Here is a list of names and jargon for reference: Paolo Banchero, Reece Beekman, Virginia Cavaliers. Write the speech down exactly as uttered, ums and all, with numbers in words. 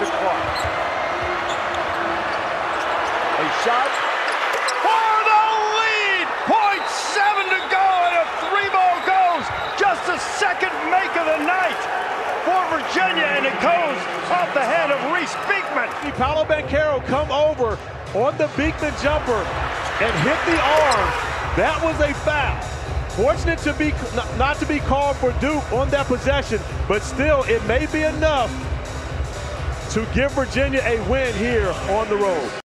the clock. A shot for the lead! Point seven to go, and a three-ball goes. Just the second make of the night for Virginia, and it goes off the head of Reece Beekman. Paolo Banchero come over on the Beekman jumper and hit the arm. That was a foul. Fortunate to be not to be called for Duke on that possession, but still it may be enough to give Virginia a win here on the road.